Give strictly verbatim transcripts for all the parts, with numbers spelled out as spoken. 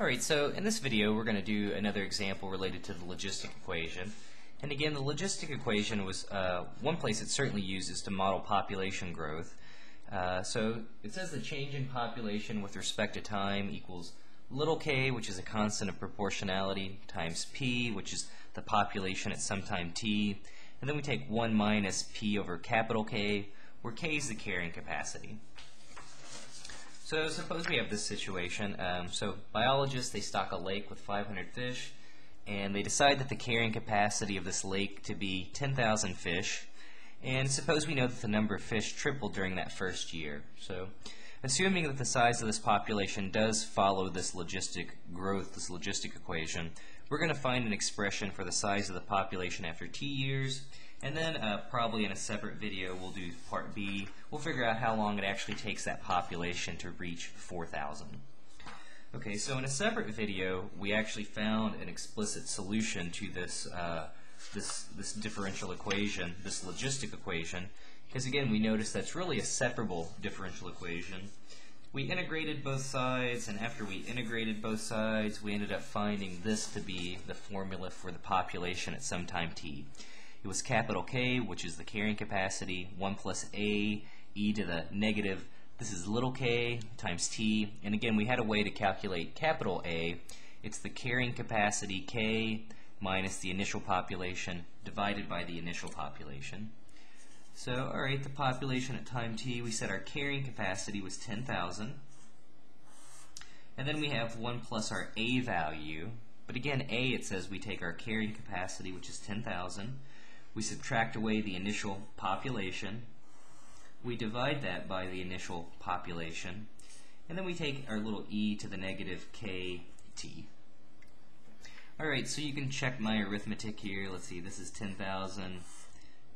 Alright, so in this video we're going to do another example related to the logistic equation. And again, the logistic equation was uh, one place it certainly uses to model population growth. Uh, so it says the change in population with respect to time equals little k, which is a constant of proportionality, times p, which is the population at some time t, and then we take one minus p over capital K, where k is the carrying capacity. So suppose we have this situation. Um, so biologists, they stock a lake with five hundred fish, and they decide that the carrying capacity of this lake to be ten thousand fish. And suppose we know that the number of fish tripled during that first year. So assuming that the size of this population does follow this logistic growth, this logistic equation, we're going to find an expression for the size of the population after t years. And then uh, probably in a separate video we'll do part B. We'll figure out how long it actually takes that population to reach four thousand. Okay, so in a separate video we actually found an explicit solution to this, uh, this, this differential equation, this logistic equation, because again we noticed that's really a separable differential equation. We integrated both sides, and after we integrated both sides we ended up finding this to be the formula for the population at some time t. It was capital K, which is the carrying capacity, one plus a, e to the negative, this is little k, times t, and again we had a way to calculate capital A. It's the carrying capacity k minus the initial population divided by the initial population. So alright, the population at time t, we said our carrying capacity was ten thousand, and then we have one plus our a value, but again a, it says we take our carrying capacity, which is ten thousand, we subtract away the initial population, we divide that by the initial population, and then we take our little e to the negative kt. Alright, so you can check my arithmetic here. Let's see, this is ten thousand,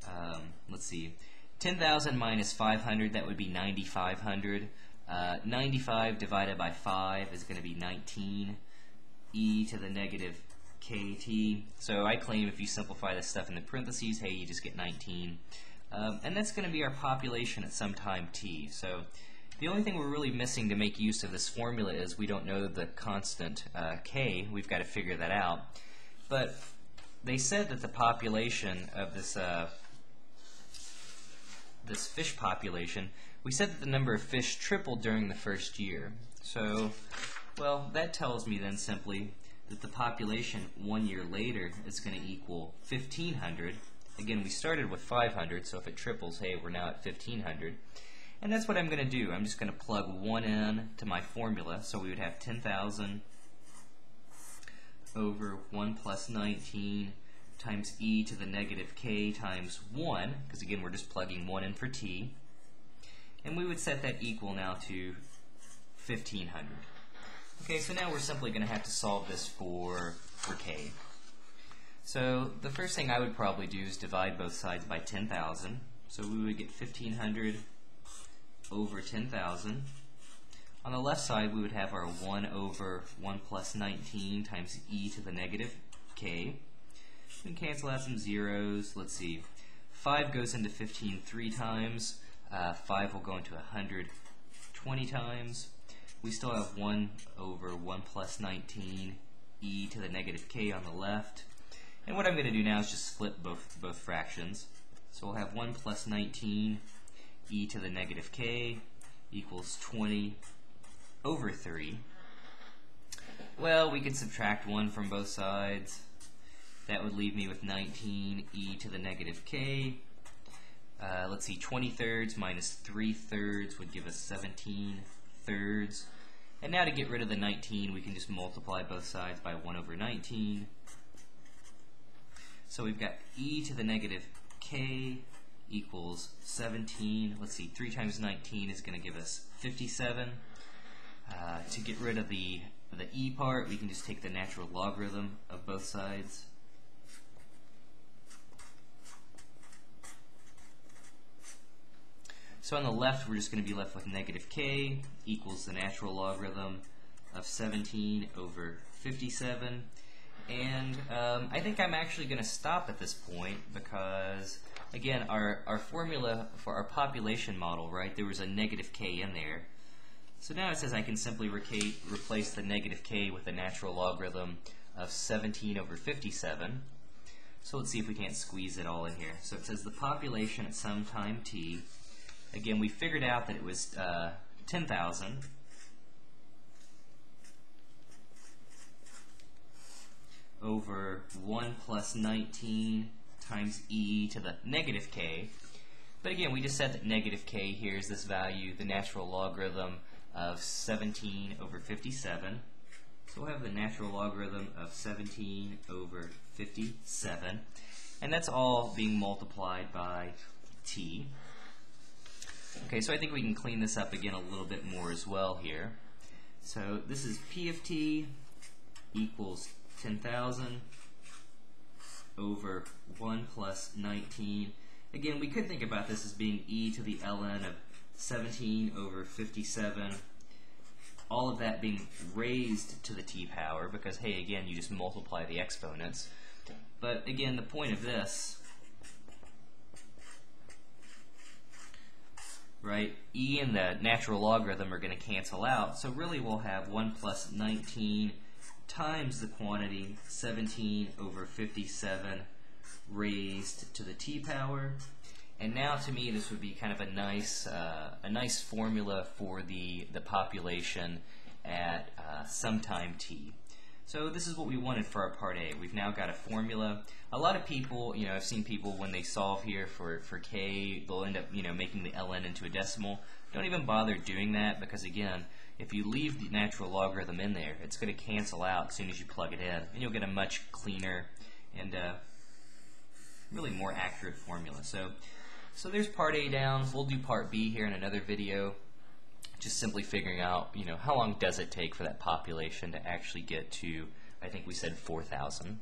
um, let's see, ten thousand minus five hundred, that would be ninety-five hundred, uh, ninety-five divided by five is going to be nineteen, e to the negative kt. So I claim if you simplify this stuff in the parentheses, hey, you just get nineteen. Um, and that's going to be our population at some time t. So the only thing we're really missing to make use of this formula is we don't know the constant uh, k. We've got to figure that out. But they said that the population of this uh, this fish population, we said that the number of fish tripled during the first year. So, well, that tells me then simply that the population one year later is going to equal fifteen hundred. Again, we started with five hundred, so if it triples, hey, we're now at fifteen hundred. And that's what I'm going to do. I'm just going to plug one in to my formula, so we would have ten thousand over one plus nineteen times e to the negative k times one, because again, we're just plugging one in for t, and we would set that equal now to fifteen hundred. Okay, so now we're simply going to have to solve this for, for k. So the first thing I would probably do is divide both sides by ten thousand. So we would get fifteen hundred over ten thousand. On the left side we would have our one over one plus nineteen times e to the negative k. We can cancel out some zeros. Let's see, five goes into fifteen three times, uh, five will go into one hundred twenty times. We still have one over one plus nineteen e to the negative k on the left. And what I'm going to do now is just flip both, both fractions. So we'll have one plus nineteen e to the negative k equals twenty over three. Well, we could subtract one from both sides. That would leave me with nineteen e to the negative k. Uh, let's see, twenty thirds minus three thirds would give us seventeen thirds. And now to get rid of the nineteen, we can just multiply both sides by one over nineteen. So we've got e to the negative k equals seventeen. Let's see, three times nineteen is going to give us fifty-seven. Uh, to get rid of the, the e part, we can just take the natural logarithm of both sides. So on the left, we're just going to be left with negative k equals the natural logarithm of seventeen over fifty-seven. And um, I think I'm actually going to stop at this point because, again, our, our formula for our population model, right, there was a negative k in there. So now it says I can simply replace the negative k with a natural logarithm of seventeen over fifty-seven. So let's see if we can't squeeze it all in here. So it says the population at some time t, again we figured out that it was uh, ten thousand. Over one plus nineteen times e to the negative k. But again, we just said that negative k here is this value, the natural logarithm of seventeen over fifty-seven. So we'll have the natural logarithm of seventeen over fifty-seven. And that's all being multiplied by t. Okay, so I think we can clean this up again a little bit more as well here. So this is p of t equals ten thousand over one plus nineteen. Again, we could think about this as being e to the ln of seventeen over fifty-seven, all of that being raised to the t power, because hey, again, you just multiply the exponents. But again, the point of this, right, e and the natural logarithm are going to cancel out, so really we'll have one plus nineteen times the quantity seventeen over fifty-seven raised to the t power. And now to me this would be kind of a nice uh, a nice formula for the the population at uh, some time t. So this is what we wanted for our part A. We've now got a formula. A lot of people, you know, I've seen people when they solve here for, for k, they'll end up, you know, making the ln into a decimal. Don't even bother doing that, because again, if you leave the natural logarithm in there, it's going to cancel out as soon as you plug it in, and you'll get a much cleaner and uh, really more accurate formula. So, so there's part A down. We'll do part B here in another video. Just simply figuring out, you know, how long does it take for that population to actually get to, I think we said four thousand.